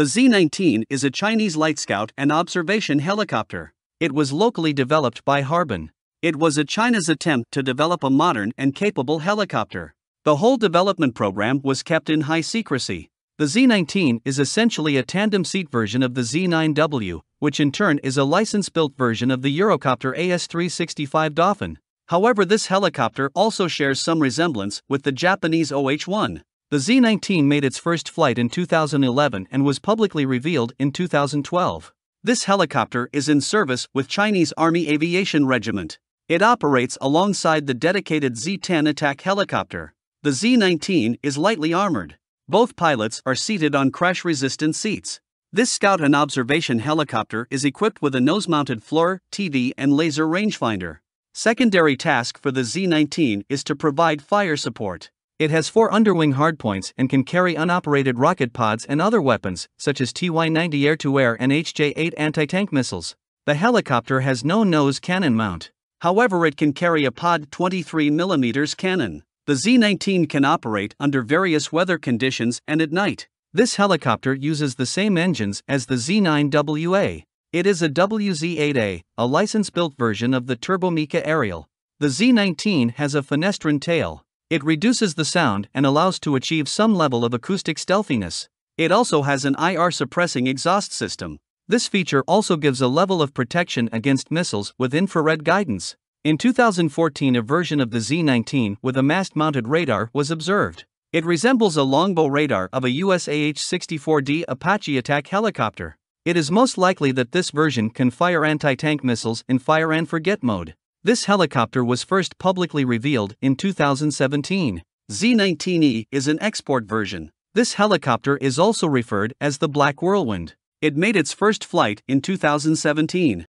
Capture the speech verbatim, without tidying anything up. The Z nineteen is a Chinese light scout and observation helicopter. It was locally developed by Harbin. It was a China's attempt to develop a modern and capable helicopter. The whole development program was kept in high secrecy. The Z nineteen is essentially a tandem seat version of the Z nine W, which in turn is a license-built version of the Eurocopter A S three sixty-five Dauphin. However, this helicopter also shares some resemblance with the Japanese O H one. The Z nineteen made its first flight in two thousand eleven and was publicly revealed in two thousand twelve. This helicopter is in service with Chinese Army Aviation Regiment. It operates alongside the dedicated Z ten attack helicopter. The Z nineteen is lightly armored. Both pilots are seated on crash-resistant seats. This scout and observation helicopter is equipped with a nose-mounted F L I R, T V and laser rangefinder. Secondary task for the Z nineteen is to provide fire support. It has four underwing hardpoints and can carry unoperated rocket pods and other weapons, such as T Y ninety air-to-air and H J eight anti-tank missiles. The helicopter has no nose cannon mount. However, it can carry a pod twenty-three millimeter cannon. The Z nineteen can operate under various weather conditions and at night. This helicopter uses the same engines as the Z nine W A. It is a W Z eight A, a license-built version of the Turbomeca Arriel. The Z nineteen has a fenestron tail. It reduces the sound and allows to achieve some level of acoustic stealthiness. It also has an I R suppressing exhaust system. This feature also gives a level of protection against missiles with infrared guidance. In two thousand fourteen, a version of the Z nineteen with a mast-mounted radar was observed. It resembles a longbow radar of a U S A H sixty-four D Apache attack helicopter. It is most likely that this version can fire anti-tank missiles in fire-and-forget mode. This helicopter was first publicly revealed in two thousand seventeen. Z nineteen E is an export version. This helicopter is also referred as the Black Whirlwind. It made its first flight in two thousand seventeen.